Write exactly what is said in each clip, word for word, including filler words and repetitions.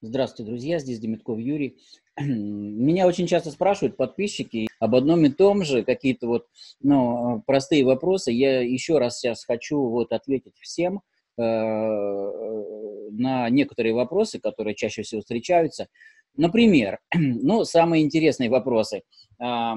Здравствуйте, друзья, здесь Демидков Юрий. Меня очень часто спрашивают подписчики об одном и том же, какие-то вот, ну, простые вопросы. Я еще раз сейчас хочу вот ответить всем э, на некоторые вопросы, которые чаще всего встречаются. Например, ну, самые интересные вопросы. Э,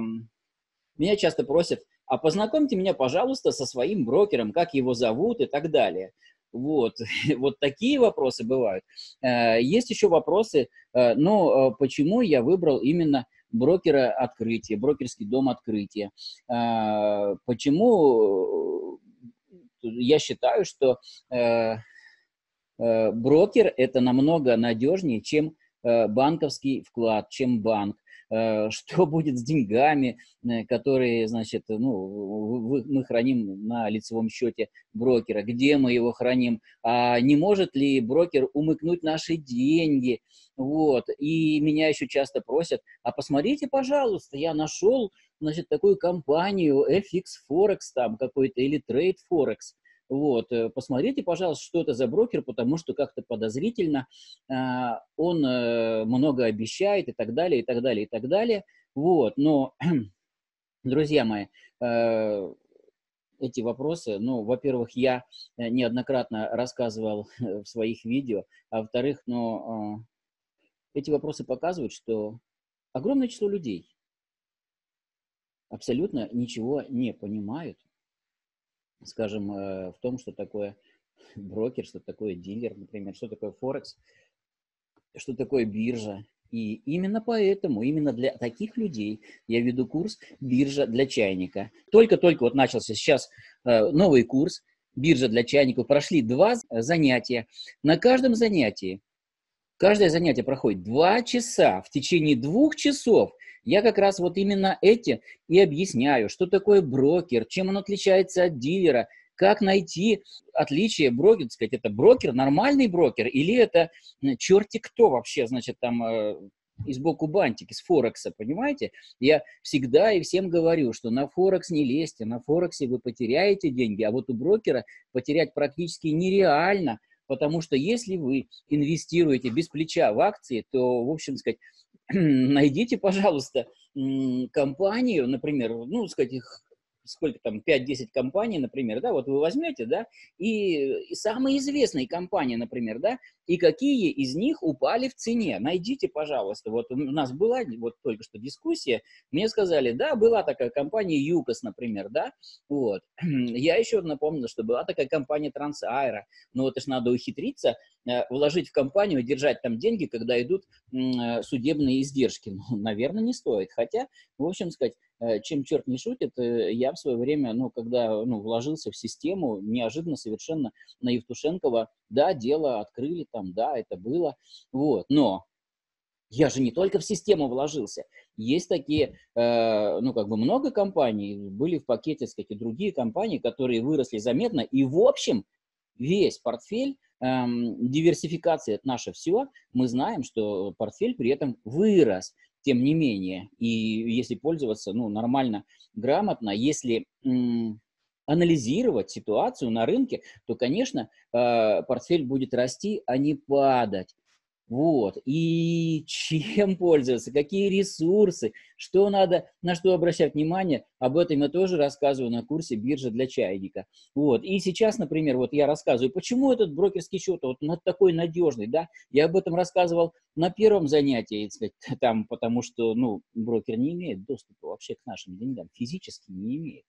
меня часто просят, а познакомьте меня, пожалуйста, со своим брокером, как его зовут и так далее. Вот, вот такие вопросы бывают. Есть еще вопросы, но почему я выбрал именно брокера «Открытие», брокерский дом «Открытие». Почему я считаю, что брокер – это намного надежнее, чем банковский вклад, чем банк. Что будет с деньгами, которые, значит, ну, мы храним на лицевом счете брокера, где мы его храним, а не может ли брокер умыкнуть наши деньги, вот, и меня еще часто просят, а посмотрите, пожалуйста, я нашел, значит, такую компанию эф икс Forex там какой-то или Trade Forex, вот, посмотрите, пожалуйста, что это за брокер, потому что как-то подозрительно, он много обещает и так далее, и так далее, и так далее. Вот, но, друзья мои, эти вопросы, ну, во-первых, я неоднократно рассказывал в своих видео, а во-вторых, но эти вопросы показывают, что огромное число людей абсолютно ничего не понимают, скажем, в том, что такое брокер, что такое дилер, например, что такое Форекс, что такое биржа. И именно поэтому, именно для таких людей я веду курс «Биржа для чайника». Только-только вот начался сейчас новый курс «Биржа для чайников». Прошли два занятия. На каждом занятии, каждое занятие проходит два часа. В течение двух часов я как раз вот именно эти и объясняю, что такое брокер, чем он отличается от дилера, как найти отличие брокера, так сказать, это брокер, нормальный брокер, или это черти кто вообще, значит, там э, из боку бантик, из Форекса, понимаете? Я всегда и всем говорю, что на Форекс не лезьте, на Форексе вы потеряете деньги, а вот у брокера потерять практически нереально, потому что если вы инвестируете без плеча в акции, то, в общем, сказать, найдите, пожалуйста, компанию, например, ну, сказать, их, сколько там, пять-десять компаний, например, да, вот вы возьмете, да, и, и самые известные компании, например, да, и какие из них упали в цене, найдите, пожалуйста, вот у нас была вот только что дискуссия, мне сказали, да, была такая компания Юкос, например, да, вот, я еще напомнил, что была такая компания Трансаэро, но вот это ж надо ухитриться, вложить в компанию, держать там деньги, когда идут судебные издержки, ну, наверное, не стоит, хотя, в общем, сказать, чем черт не шутит, я в свое время, ну, когда, ну, вложился в систему, неожиданно совершенно на Евтушенкова, да, дело открыли там, да, это было, вот, но я же не только в систему вложился, есть такие, э, ну, как бы много компаний, были в пакете, так сказать, и другие компании, которые выросли заметно, и, в общем, весь портфель, э, диверсификация – это наше все, мы знаем, что портфель при этом вырос. Тем не менее, и если пользоваться, ну, нормально, грамотно, если анализировать ситуацию на рынке, то, конечно, э портфель будет расти, а не падать. Вот. И чем пользоваться, какие ресурсы, что надо, на что обращать внимание, об этом я тоже рассказываю на курсе «Биржа для чайника». Вот. И сейчас, например, вот я рассказываю, почему этот брокерский счет вот такой надежный, да? Я об этом рассказывал на первом занятии, так сказать, там, потому что, ну, брокер не имеет доступа вообще к нашим деньгам, физически не имеет.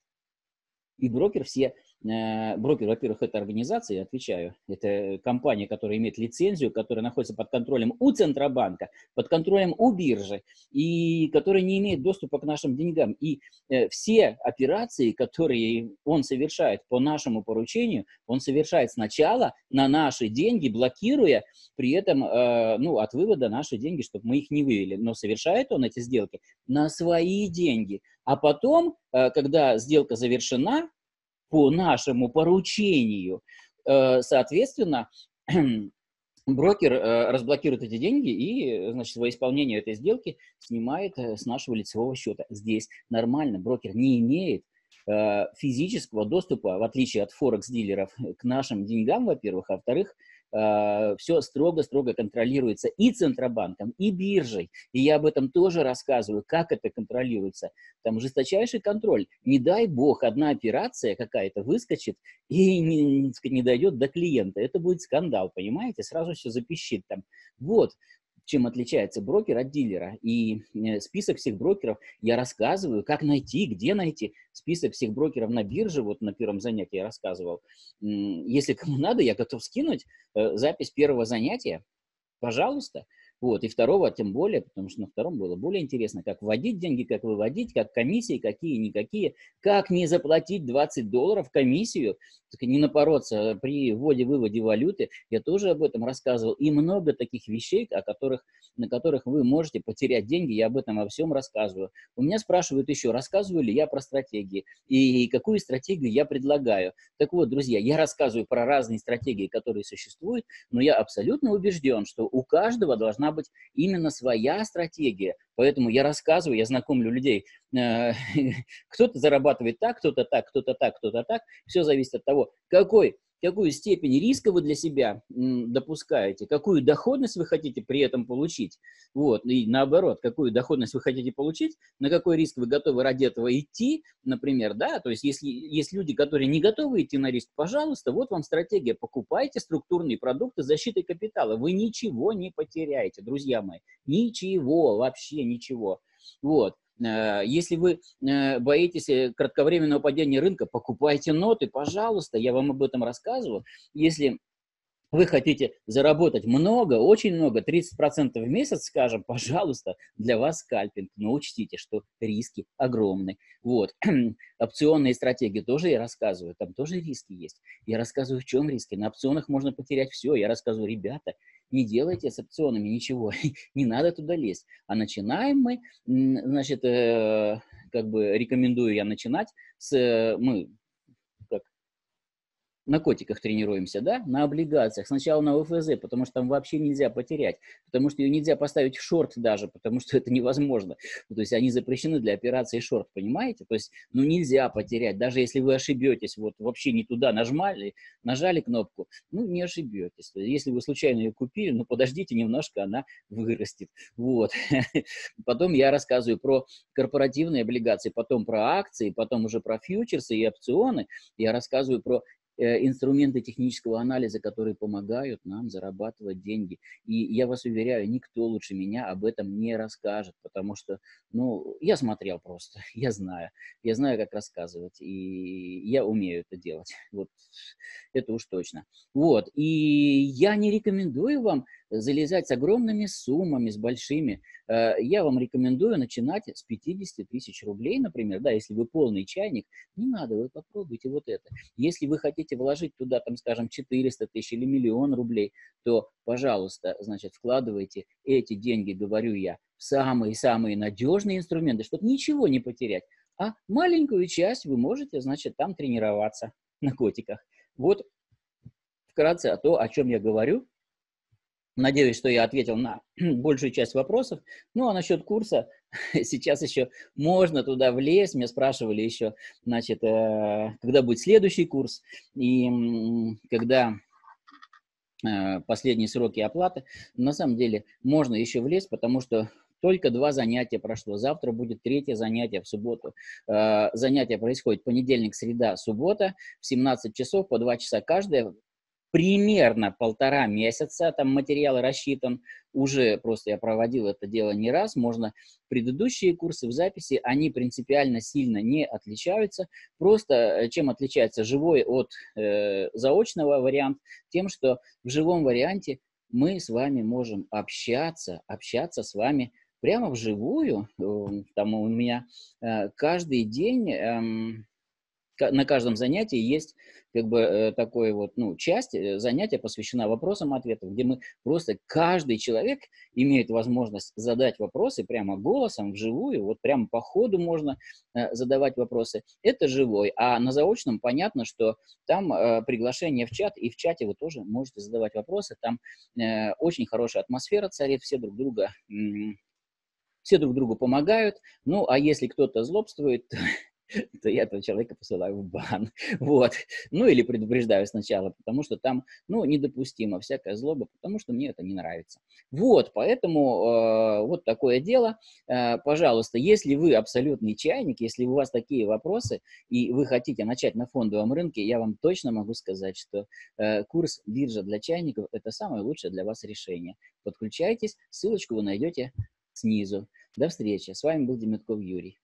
И брокер все, э, брокер, во-первых, это организация, я отвечаю, это компания, которая имеет лицензию, которая находится под контролем у Центробанка, под контролем у биржи, и которая не имеет доступа к нашим деньгам. И э, все операции, которые он совершает по нашему поручению, он совершает сначала на наши деньги, блокируя при этом, э, ну, от вывода наши деньги, чтобы мы их не вывели. Но совершает он эти сделки на свои деньги. А потом, когда сделка завершена по нашему поручению, соответственно, брокер разблокирует эти деньги и, значит, во исполнение этой сделки снимает с нашего лицевого счета. Здесь нормально, брокер не имеет физического доступа, в отличие от форекс-дилеров, к нашим деньгам, во-первых, а во-вторых, все строго-строго контролируется и Центробанком, и биржей. И я об этом тоже рассказываю, как это контролируется. Там жесточайший контроль. Не дай бог, одна операция какая-то выскочит и не, не дойдет до клиента. Это будет скандал, понимаете? Сразу все запищит там. Вот чем отличается брокер от дилера. И список всех брокеров я рассказываю, как найти, где найти. Список всех брокеров на бирже, вот на первом занятии я рассказывал. Если кому надо, я готов скинуть запись первого занятия, пожалуйста. Вот, и второго тем более, потому что на втором было более интересно, как вводить деньги, как выводить, как комиссии, какие-никакие, как не заплатить двадцать долларов комиссию, не напороться при вводе-выводе валюты. Я тоже об этом рассказывал. И много таких вещей, о которых, на которых вы можете потерять деньги, я об этом во всем рассказываю. У меня спрашивают еще, рассказываю ли я про стратегии и какую стратегию я предлагаю. Так вот, друзья, я рассказываю про разные стратегии, которые существуют, но я абсолютно убежден, что у каждого должна быть быть именно своя стратегия. Поэтому я рассказываю, я знакомлю людей. Кто-то зарабатывает так, кто-то так, кто-то так, кто-то так. Все зависит от того, какой, какую степень риска вы для себя допускаете, какую доходность вы хотите при этом получить. Вот. И наоборот, какую доходность вы хотите получить, на какой риск вы готовы ради этого идти, например. Да? То есть, если есть люди, которые не готовы идти на риск, пожалуйста, вот вам стратегия. Покупайте структурные продукты с защитой капитала. Вы ничего не потеряете, друзья мои. Ничего, вообще ничего. Вот. Если вы боитесь кратковременного падения рынка, покупайте ноты, пожалуйста, я вам об этом рассказывал. Если вы хотите заработать много, очень много, тридцать процентов в месяц, скажем, пожалуйста, для вас скальпинг, но учтите, что риски огромны. Вот. Опционные стратегии тоже я рассказываю, там тоже риски есть. Я рассказываю, в чем риски. На опционах можно потерять все. Я рассказываю, ребята, не делайте с опционами ничего, не надо туда лезть. А начинаем мы, значит, э, как бы рекомендую я начинать с, э, мы как, на котиках тренируемся, да, на облигациях. Сначала на ОФЗ, потому что там вообще нельзя потерять, потому что ее нельзя поставить в шорт даже, потому что это невозможно. То есть они запрещены для операции шорт, понимаете? То есть, ну, нельзя потерять, даже если вы ошибетесь, вот вообще не туда нажали, нажали кнопку, ну, не ошибетесь. То есть, если вы случайно ее купили, ну, подождите немножко, она вырастет. Вот. Потом я рассказываю про корпоративные облигации, потом про акции, потом уже про фьючерсы и опционы. Я рассказываю про инструменты технического анализа, которые помогают нам зарабатывать деньги. И я вас уверяю, никто лучше меня об этом не расскажет, потому что, ну, я смотрел просто, я знаю. Я знаю, как рассказывать, и я умею это делать. Вот, это уж точно. Вот, и я не рекомендую вам залезать с огромными суммами, с большими. Я вам рекомендую начинать с пятидесяти тысяч рублей, например, да, если вы полный чайник, не надо, вы попробуйте вот это. Если вы хотите вложить туда, там, скажем, четыреста тысяч или миллион рублей, то, пожалуйста, значит, вкладывайте эти деньги, говорю я, в самые-самые надежные инструменты, чтобы ничего не потерять, а маленькую часть вы можете, значит, там тренироваться на котиках. Вот вкратце о том, о чем я говорю. Надеюсь, что я ответил на большую часть вопросов. Ну, а насчет курса, сейчас еще можно туда влезть. Меня спрашивали еще, значит, когда будет следующий курс и когда последние сроки оплаты. На самом деле можно еще влезть, потому что только два занятия прошло. Завтра будет третье занятие в субботу. Занятие происходит понедельник, среда, суббота в семнадцать часов по два часа каждое. Примерно полтора месяца там материал рассчитан. Уже просто я проводил это дело не раз. Можно предыдущие курсы в записи, они принципиально сильно не отличаются. Просто чем отличается живой от э, заочного варианта? Тем, что в живом варианте мы с вами можем общаться, общаться с вами прямо вживую. Там у меня э, каждый день... Э, на каждом занятии есть как бы такой вот, ну, часть занятия посвящена вопросам и ответам, где мы просто, каждый человек имеет возможность задать вопросы прямо голосом, вживую, вот прямо по ходу можно задавать вопросы. Это живой, а на заочном понятно, что там приглашение в чат, и в чате вы тоже можете задавать вопросы, там очень хорошая атмосфера царит, все друг друга... Все друг другу помогают, ну, а если кто-то злобствует, то я этого человека посылаю в бан. Вот. Ну или предупреждаю сначала, потому что там, ну, недопустимо всякая злоба, потому что мне это не нравится. Вот, поэтому э, вот такое дело. Э, пожалуйста, если вы абсолютный чайник, если у вас такие вопросы, и вы хотите начать на фондовом рынке, я вам точно могу сказать, что э, курс «Биржа для чайников» – это самое лучшее для вас решение. Подключайтесь, ссылочку вы найдете снизу. До встречи. С вами был Демидков Юрий.